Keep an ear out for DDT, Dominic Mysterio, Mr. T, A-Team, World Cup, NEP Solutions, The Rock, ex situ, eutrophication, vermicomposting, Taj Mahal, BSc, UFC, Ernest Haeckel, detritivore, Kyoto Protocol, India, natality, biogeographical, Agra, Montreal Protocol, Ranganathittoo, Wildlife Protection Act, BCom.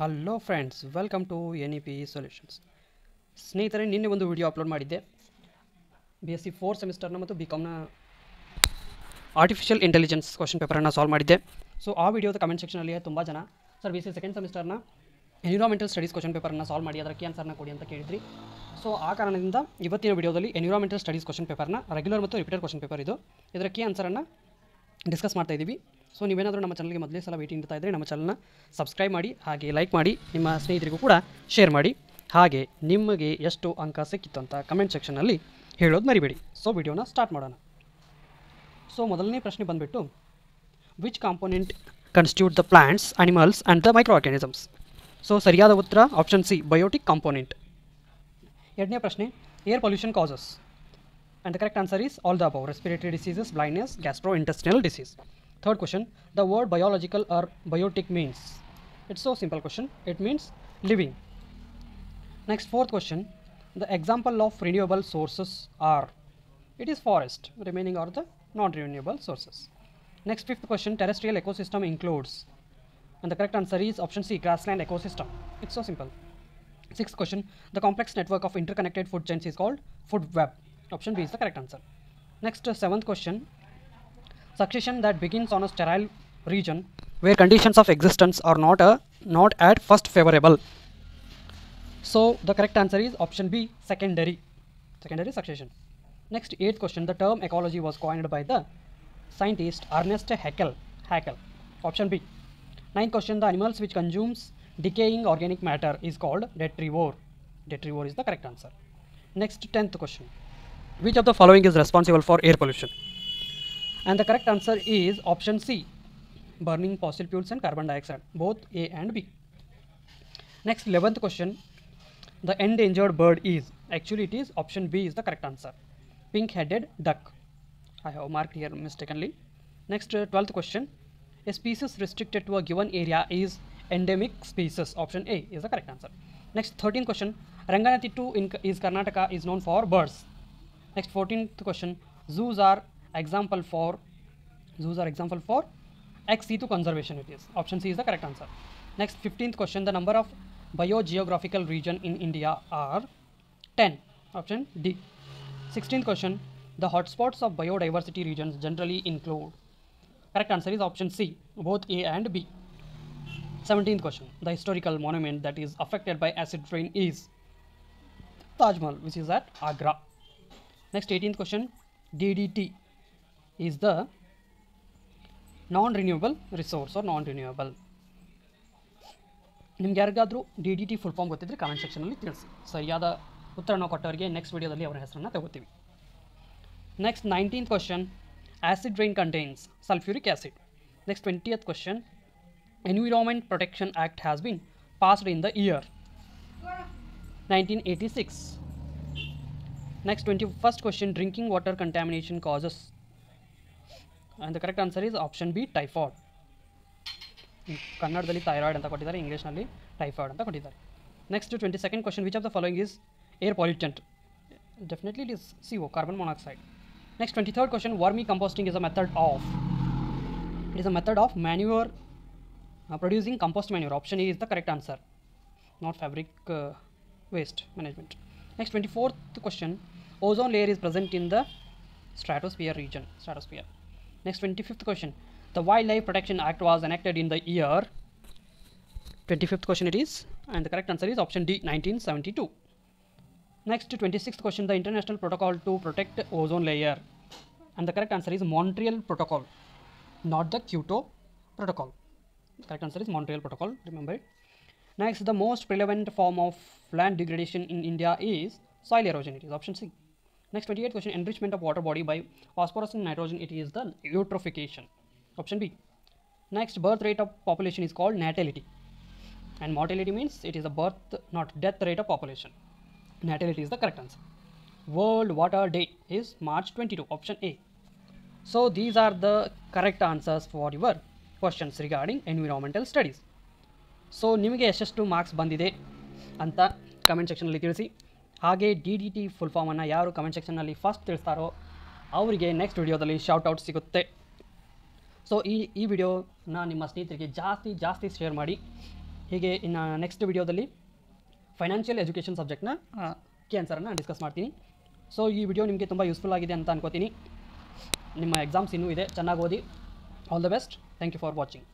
Hello friends, welcome to NEP solutions. ಸ್ನೇಹಿತರೆ, ನಿನ್ನೆ ಒಂದು ವಿಡಿಯೋ ಅಪ್ಲೋಡ್ ಮಾಡಿದ್ದೆ. BSc 4 ಸೆಮಿಸ್ಟರ್ನ ಮತ್ತು BComನ ಆರ್ಟಿಫಿಷಿಯಲ್ ಇಂಟೆಲಿಜೆನ್ಸ್ ಕ್ವಶನ್ ಪೇಪರನ್ನು ಸಾಲ್ವ್ ಮಾಡಿದ್ದೆ. ಸೊ ಆ ವಿಡಿಯೋದ ಕಮೆಂಟ್ ಸೆಕ್ಷನಲ್ಲಿ ತುಂಬ ಜನ ಸರ್ BSc ಸೆಕೆಂಡ್ ಸೆಮಿಸ್ಟರ್ನ ಎನ್ವಿರಾನ್ಮೆಂಟಲ್ ಸ್ಟಡೀಸ್ ಕ್ವಶನ್ ಪೇಪರನ್ನು ಸಾಲ್ವ್ ಮಾಡಿ ಅದಕ್ಕೆ ಆನ್ಸರ್ನ ಕೊಡಿ ಅಂತ ಕೇಳಿದ್ರಿ. ಸೊ ಆ ಕಾರಣದಿಂದ ಇವತ್ತಿನ ವಿಡಿಯೋದಲ್ಲಿ ಎನ್ವಿರಾನ್ಮೆಂಟಲ್ ಸ್ಟಡೀಸ್ ಕ್ವಶನ್ ಪೇಪರ್ನ ರೆಗ್ಯುಲರ್ ಮತ್ತು ರಿಪೀಟೆಡ್ ಕ್ವಶನ್ ಪೇಪರ್ ಇದು, ಇದರ ಕೀ ಆನ್ಸರನ್ನು ಡಿಸ್ಕಸ್ ಮಾಡ್ತಾ ಇದ್ದೀವಿ. ಸೊ ನೀವೇನಾದರೂ ನಮ್ಮ ಚಾನಲ್ಗೆ ಮೊದಲೇ ಸಲ ವೇಟಿಂಗ್ ಇರ್ತಾ ಇದ್ದರೆ ನಮ್ಮ ಚಾನಲ್ನ ಸಬ್ಸ್ಕ್ರೈಬ್ ಮಾಡಿ, ಹಾಗೆ ಲೈಕ್ ಮಾಡಿ, ನಿಮ್ಮ ಸ್ನೇಹಿತರಿಗೂ ಕೂಡ ಶೇರ್ ಮಾಡಿ, ಹಾಗೆ ನಿಮಗೆ ಎಷ್ಟು ಅಂಕ ಸಿಕ್ಕಿತ್ತು ಅಂತ ಕಮೆಂಟ್ ಸೆಕ್ಷನಲ್ಲಿ ಹೇಳೋದು ಮರಿಬೇಡಿ. ಸೊ ವಿಡಿಯೋನ ಸ್ಟಾರ್ಟ್ ಮಾಡೋಣ. ಸೊ ಮೊದಲನೇ ಪ್ರಶ್ನೆ ಬಂದುಬಿಟ್ಟು, which component constitute the plants, animals and the micro organisms? So ಸರಿಯಾದ ಉತ್ತರ ಆಪ್ಷನ್ ಸಿ, ಬಯೋಟಿಕ್ ಕಾಂಪೋನೆಂಟ್. ಎರಡನೇ ಪ್ರಶ್ನೆ, air pollution causes and the correct answer is all the above, respiratory diseases, blindness, gastro intestinal disease. Third question, the word biological or biotic means? It's so simple question, it means living. Next, fourth question, the example of renewable sources are? It is forest, remaining are the non-renewable sources. Next, fifth question, terrestrial ecosystem includes? And the correct answer is option C, grassland ecosystem. It's so simple. Sixth question, the complex network of interconnected food chains is called food web. Option B is the correct answer. Next, seventh question, succession that begins on a sterile region where conditions of existence are not at first favorable. So the correct answer is option B, secondary succession. Next, eighth question, the term ecology was coined by the scientist Ernest Haeckel. Option B. Ninth question, the animals which consumes decaying organic matter is called detritivore. Detritivore is the correct answer. Next, 10th question, which of the following is responsible for air pollution? And the correct answer is option C, burning fossil fuels and carbon dioxide, both A and B. Next, 11th question, the endangered bird is? Actually it is option B is the correct answer, pink-headed duck. I have marked here mistakenly. Next, 12th question, a species restricted to a given area is endemic species. Option A is the correct answer. Next, 13th question, Ranganathittoo in Karnataka is known for birds. Next, 14th question, zoos are example for ex situ conservation. It is option C is the correct answer. Next, 15th question, the number of biogeographical region in India are 10. Option D. 16th question, the hotspots of biodiversity regions generally include? Correct answer is option C, both A and B. 17th question, the historical monument that is affected by acid rain is? Taj Mahal, which is at Agra. Next, 18th question, DDT is the non-renewable resource or non-renewable. ನಿಮ್ಗೆ ಯಾರಿಗಾದರೂ DDT full form ಗೊತ್ತಿದ್ರೆ comment ಸೆಕ್ಷನಲ್ಲಿ ತಿಳಿಸಿ. ಸರಿಯಾದ ಉತ್ತರನ ಕೊಟ್ಟವರಿಗೆ next ವಿಡಿಯೋದಲ್ಲಿ ಅವರ ಹೆಸರನ್ನು ತಗೋತೀವಿ. Next, 19th question, acid rain contains sulphuric acid. Next, 20th question, environment protection act has been passed in the year 1986. Next, 21st question, drinking water contamination causes? And the correct answer is option B, typhoid. Kannadadalli thyroid anta kottidare, English nalli typhoid anta kottidare. Next, 22nd question, which of the following is air pollutant? Definitely it is CO, carbon monoxide. Next, 23rd question, vermicomposting is a method of? It is a method of manure producing compost manure. Option A is the correct answer, not fabric waste management. Next, 24th question, ozone layer is present in the stratosphere region, stratosphere. Next, 25th question, the Wildlife Protection Act was enacted in the year? 25th question it is, and the correct answer is option D, 1972. Next, 26th question, the international protocol to protect ozone layer, and the correct answer is Montreal Protocol, not the Kyoto Protocol. The correct answer is Montreal Protocol, remember it. Next, the most prevalent form of land degradation in India is soil erosion. It is option C. Next, 28th question, enrichment of water body by phosphorus and nitrogen. It is the eutrophication. Option B. Next, birth rate of population is called natality. And mortality means it is a birth, not death rate of population. Natality is the correct answer. World Water Day is March 22. Option A. So, these are the correct answers for your questions regarding environmental studies. So ನಿಮಗೆ ಎಷ್ಟೆಷ್ಟು marks ಬಂದಿದೆ ಅಂತ comment ಸೆಕ್ಷನಲ್ಲಿ ತಿಳಿಸಿ. ಹಾಗೆ DDT full ಫಾರ್ಮನ್ನು ಯಾರು comment ಸೆಕ್ಷನಲ್ಲಿ ಫಸ್ಟ್ ತಿಳಿಸ್ತಾರೋ ಅವರಿಗೆ ನೆಕ್ಸ್ಟ್ ವಿಡಿಯೋದಲ್ಲಿ ಶೌಟ್ಔಟ್ ಸಿಗುತ್ತೆ. ಸೊ ಈ ವಿಡಿಯೋನ ನಿಮ್ಮ ಸ್ನೇಹಿತರಿಗೆ ಜಾಸ್ತಿ ಶೇರ್ ಮಾಡಿ. ಹೀಗೆ ಇನ್ನು ನೆಕ್ಸ್ಟ್ ವಿಡಿಯೋದಲ್ಲಿ ಫೈನಾನ್ಷಿಯಲ್ ಎಜುಕೇಷನ್ ಸಬ್ಜೆಕ್ಟ್ನ ಕೀ ಆನ್ಸರನ್ನು ಡಿಸ್ಕಸ್ ಮಾಡ್ತೀನಿ. ಸೊ ಈ ವಿಡಿಯೋ ನಿಮಗೆ ತುಂಬ ಯೂಸ್ಫುಲ್ ಆಗಿದೆ ಅಂತ ಅನ್ಕೋತೀನಿ. ನಿಮ್ಮ ಎಕ್ಸಾಮ್ಸ್ ಇನ್ನೂ ಇದೆ, ಚೆನ್ನಾಗಿ ಓದಿ. All the best. Thank you for watching.